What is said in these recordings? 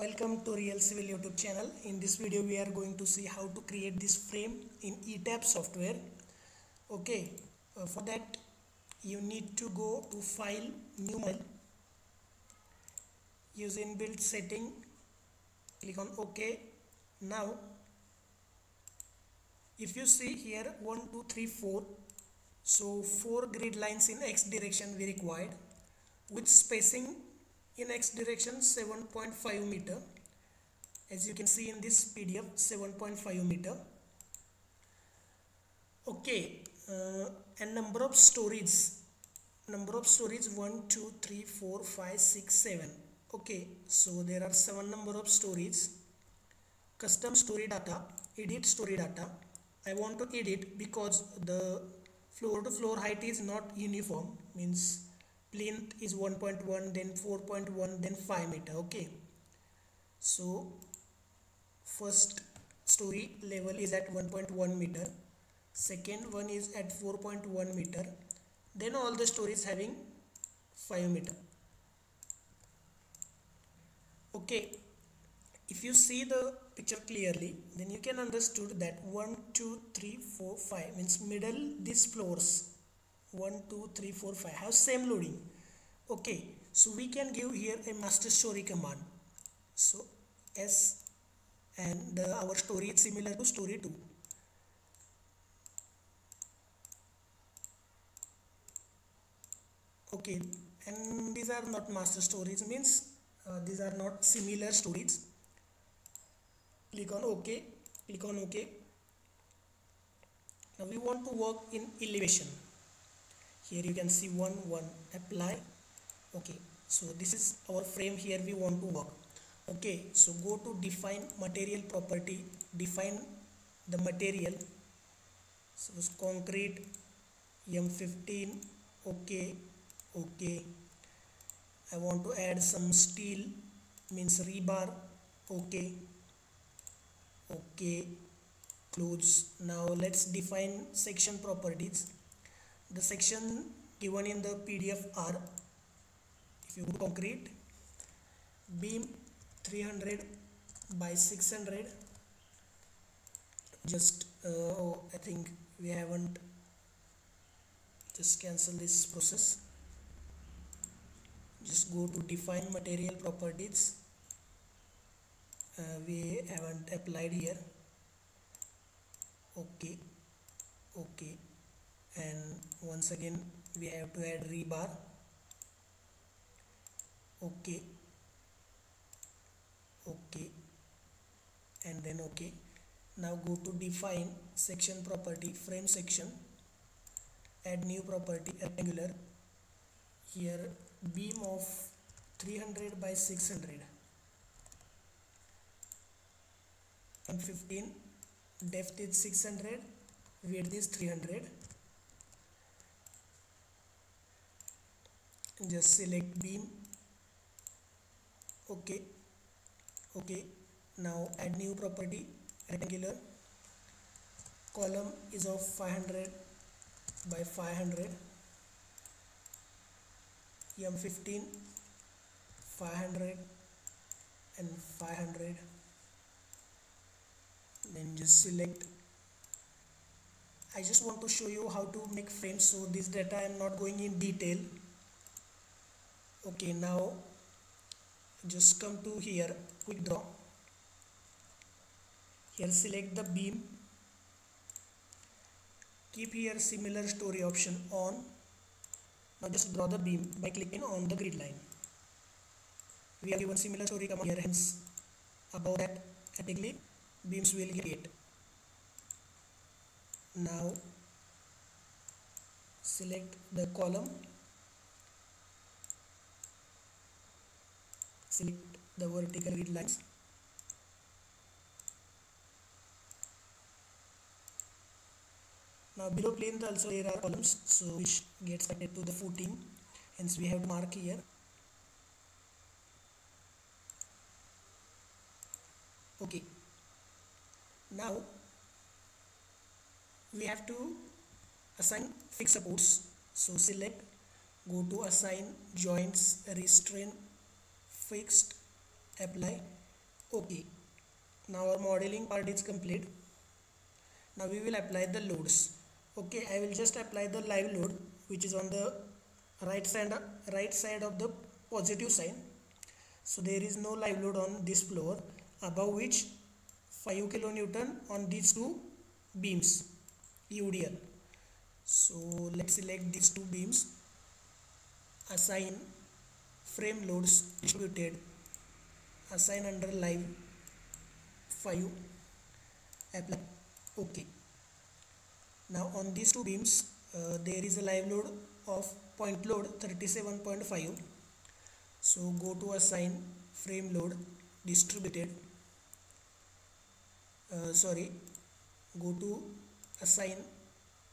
Welcome to Real Civil YouTube channel. In this video we are going to see how to create this frame in ETABS software. Okay, for that you need to go to File, New Model, use Inbuilt Setting, click on OK. Now if you see here 1, 2, 3, 4, so 4 grid lines in X direction we required with spacing in X direction 7.5 meter. As you can see in this PDF, 7.5 meter. Okay, and number of stories 1, 2, 3, 4, 5, 6, 7. Okay, so there are 7 number of stories. Custom story data, edit story data. I want to edit because the floor to floor height is not uniform, means plinth is 1.1, then 4.1, then 5 meter. Okay, so first story level is at 1.1 meter, second one is at 4.1 meter, then all the stories having 5 meter. Okay, if you see the picture clearly, then you can understood that 1, 2, 3, 4, 5 means middle these floors 1, 2, 3, 4, 5 have same loading. Okay, so we can give here a master story command. So S, and our story is similar to story 2. Okay, and these are not master stories, means these are not similar stories. Click on OK. Click on OK. Now we want to work in elevation. Here you can see 1, 1, apply. Okay, so this is our frame, here we want to work. Okay, so go to define material property, define the material. So it's concrete, M15, okay, okay. I want to add some steel, means rebar, okay, okay, close. Now let's define section properties. The section given in the PDF are, if you go concrete, beam 300 by 600. Just oh, I think we haven't, just cancel this process. Just go to define material properties. We haven't applied here. Okay, okay. And once again we have to add rebar. Okay, okay, and then okay. Now go to define section property, frame section, add new property, rectangular. Here beam of 300 by 600, M15, depth is 600, width is 300. Just select beam. Okay, okay. Now add new property, rectangular. Column is of 500 by 500. M15, 500 and 500. Then just select. I just want to show you how to make frames, so this data I am not going in detail. Okay, now just come to here, quick draw. Here select the beam, keep here similar story option on. Now just draw the beam by clicking on the grid line. We are given similar story command here, hence above that category beams will get. Now select the column, select the vertical grid lines. Now below plane also there are columns, so which gets added to the footing, hence we have to mark here. Okay, now we have to assign fixed supports, so select, go to assign joints, restrain, fixed, apply. Okay, now our modeling part is complete. Now we will apply the loads. Okay, I will just apply the live load, which is on the right side of the positive sign. So there is no live load on this floor, above which 5 kN on these two beams UDL. So let's select these two beams, assign frame loads distributed, assign under live 5, apply. Okay, now on these two beams there is a live load of point load 37.5. So go to assign frame load distributed, go to assign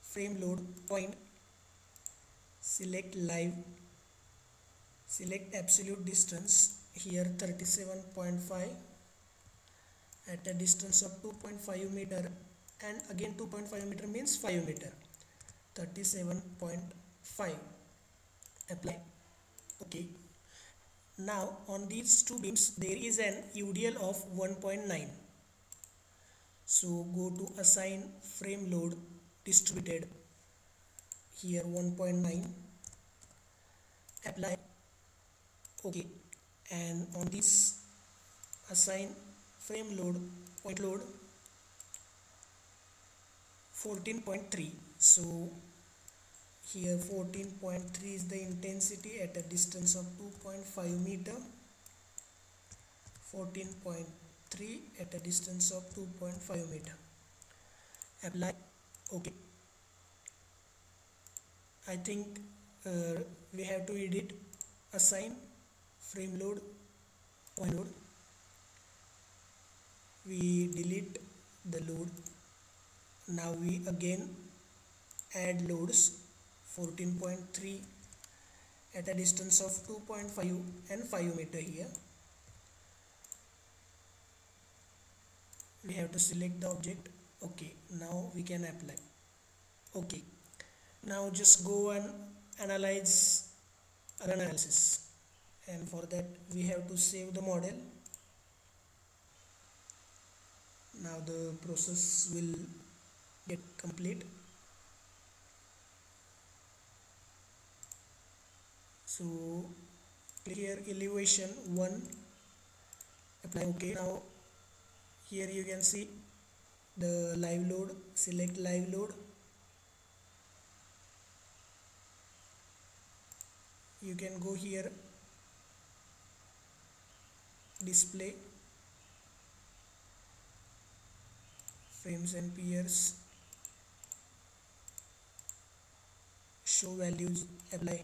frame load point, select live, select absolute distance, here 37.5, at a distance of 2.5 meter, and again 2.5 meter means 5 meter, 37.5, apply. Okay, now on these two beams there is an UDL of 1.9. So go to assign frame load distributed, here 1.9, apply. Okay, and on this assign frame load point load 14.3. so here 14.3 is the intensity at a distance of 2.5 meter, 14.3 at a distance of 2.5 meter, apply. Okay, I think we have to edit assign frame load point load, we delete the load. Now we again add loads 14.3 at a distance of 2.5 and 5 meter here. We have to select the object. Okay, now we can apply. Okay, now just go and analyze our analysis, and for that we have to save the model. Now the process will get complete. So clear elevation 1, apply. Okay, now here you can see the live load, select live load. You can go here, display, frames and peers, show values, apply.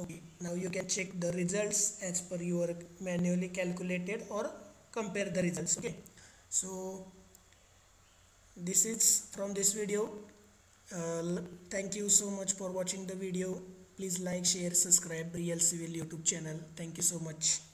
Okay, now you can check the results as per your manually calculated or compare the results. Okay, so this is from this video. Thank you so much for watching the video. Please like, share, subscribe Real Civil YouTube channel. Thank you so much.